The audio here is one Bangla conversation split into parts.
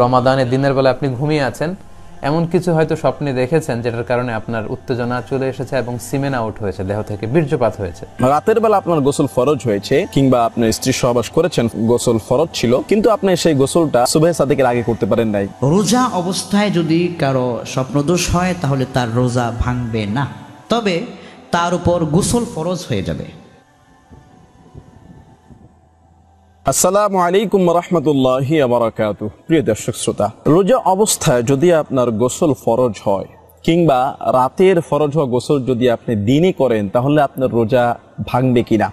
रमजान दिन बेला अपनी घुमिए आছেন एमन किछु हयतो स्वप्ने देखेছেন जेटार कारणे आपनार उत्तेजना चले एसेছে एबं सीमेन आउट হয়েছে দেহ থেকে বীর্যপাত হয়েছে। রাতের বেলা আপনার গোসল ফরজ হয়েছে কিংবা আপনি স্ত্রী সহবাস করেছেন গোসল ফরজ ছিল কিন্তু আপনি সেই গোসলটা সুবহ সাদিকের আগে করতে পারেন নাই। রোজা অবস্থায় যদি কারো স্বপ্নদোষ হয় তাহলে তার রোজা ভাঙবে না, তবে তার উপর গোসল ফরজ হয়ে যাবে। আসসালামু আলাইকুম ওয়া রাহমাতুল্লাহি ওয়া বারাকাতুহু। প্রিয় দর্শক শ্রোতা, রোজা অবস্থায় যদি আপনার গোসল ফরজ হয় কিংবা রাতের ফরজ হওয়া গোসল যদি আপনি দিনে করেন তাহলে আপনার রোজা ভাঙবে কিনা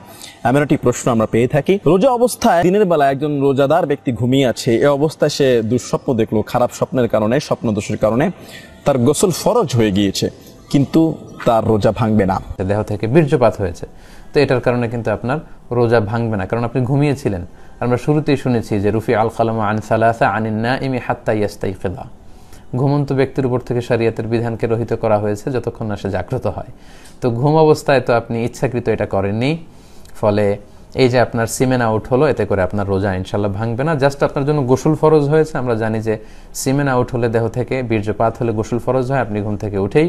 এমন একটি প্রশ্ন আমরা পেয়ে থাকি। রোজা অবস্থায় দিনের বেলা একজন রোজাদার ব্যক্তি ঘুমিয়ে আছে, এই অবস্থায় সে দুঃস্বপ্ন দেখলো, খারাপ স্বপ্নের কারণে স্বপ্নদোষের কারণে তার গোসল ফরজ হয়ে গিয়েছে কিন্তু তার রোজা ভাঙবে না, দেহ থেকে বীর্যপাত হয়েছে। তো এটার কারণে কিন্তু আপনার রোজা ভাঙবে না কারণ আপনি ঘুমিয়েছিলেন। আমরা শুরুতেই শুনেছি যে রুফি আল কালামু আন সালাসা আনিন নাইমি হাত্তা ইয়াস্তাইকিযা, ঘুমন্ত ব্যক্তির উপর থেকে শরীয়তের বিধানকে রহিত করা হয়েছে যতক্ষণ না সে জাগ্রত হয়। তো ঘুম অবস্থায় তো আপনি ইচ্ছাকৃত এটা করেননি, ফলে এই যে আপনার সিমেন আউট হলো এতে করে আপনার রোজা ইনশাল্লাহ ভাঙবে না। জাস্ট আপনার জন্য গোসল ফরজ হয়েছে। আমরা জানি যে সিমেন আউট হলে দেহ থেকে বীর্যপাত হলে গোসল ফরজ হয়, আপনি ঘুম থেকে উঠেই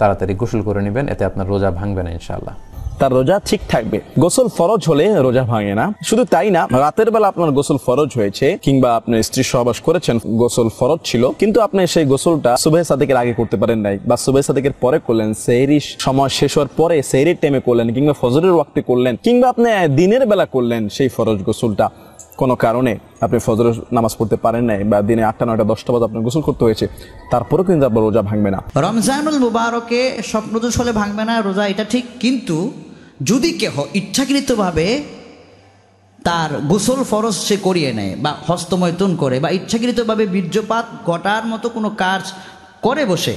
তাড়াতাড়ি গোসল করে নেবেন, এতে আপনার রোজা ভাঙবে না ইনশাল্লাহ, তার রোজা ঠিক থাকবে। গোসল ফরজ হলে রোজা ভাঙে না। শুধু তাই না, রাতের বেলা আপনার গোসল ফরজ হয়েছে কিংবা আপনি স্ত্রী সহবাস করেছেন গোসল ফরজ ছিল কিন্তু আপনি সেই গোসলটা সুবহে সাদিকের আগে করতে পারেন নাই বা সুবহে সাদিকের পরে করলেন, সেহরির সময় শেষ হওয়ার পরে সেহরির টাইমে করলেন কিংবা ফজরের ওয়াক্তে করলেন কিংবা আপনি দিনের বেলা করলেন সেই ফরজ গোসলটা, কোনো কারণে আপনি ফজরের নামাজ পড়তে পারেন নাই বা দিনে ৮টা ৯টা ১০টা বাজে আপনার গোসল করতে হয়েছে, তারপরেও কিন্তু আপনার রোজা ভাঙবে না। রমজানুল মুবারকে স্বপ্নদোষ হলে ভাঙবে না রোজা, এটা ঠিক। কিন্তু যদি কেহ ইচ্ছাকৃতভাবে তার গোসল ফরজ সে করিয়ে নেয় বা হস্তমৈথুন করে বা ইচ্ছাকৃতভাবে বীর্যপাত ঘটার মতো কোনো কাজ করে বসে,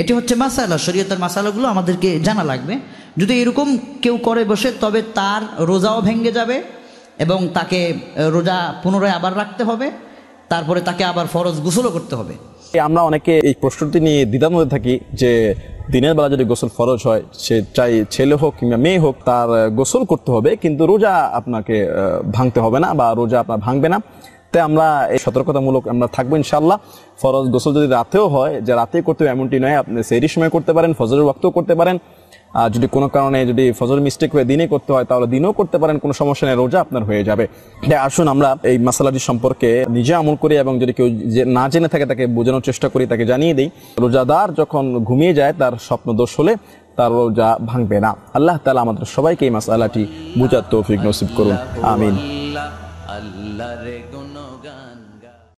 এটি হচ্ছে মাসালা, শরীয়তের মাসালাগুলো আমাদেরকে জানা লাগবে। যদি এরকম কেউ করে বসে তবে তার রোজাও ভেঙে যাবে এবং তাকে রোজা পুনরায় আবার রাখতে হবে, তারপরে তাকে আবার ফরজ গোসলও করতে হবে। আমরা অনেকে এই প্রশ্নটি নিয়ে দ্বিধার মধ্যে থাকি যে দিনের বেলা যদি গোসল ফরজ হয় সে চাই ছেলে হোক কিংবা মেয়ে হোক তার গোসল করতে হবে কিন্তু রোজা আপনাকে ভাঙতে হবে না বা রোজা আপনার ভাঙবে না। তাই আমরা এই সতর্কতামূলক আমরা থাকবো ইনশাআল্লাহ। ফরজ গোসল যদি রাতেও হয়, যে রাতে করতে হবে এমনটি নয়, আপনি সেহরির সময় করতে পারেন, ফজরের ওয়াক্তেও করতে পারেন। আর যদি কোনো কারণে যদি ফজর মিস্টেক হয়ে দিনে করতে হয় তাহলে দিনেও করতে পারেন, কোনো সমস্যা নেই, রোজা আপনার হয়ে যাবে। তাই আসুন আমরা এই মাসালাটি সম্পর্কে নিজে আমল করি এবং যদি কেউ যে না জেনে থাকে তাকে বোঝানোর চেষ্টা করি, তাকে জানিয়ে দিই রোজাদার যখন ঘুমিয়ে যায় তার স্বপ্ন দোষ হলে তার রোজা ভাঙবে না। আল্লাহ তাআলা আমাদের সবাইকে এই মাসালাটি বুঝার তৌফিক নসিব করুন, আমিন।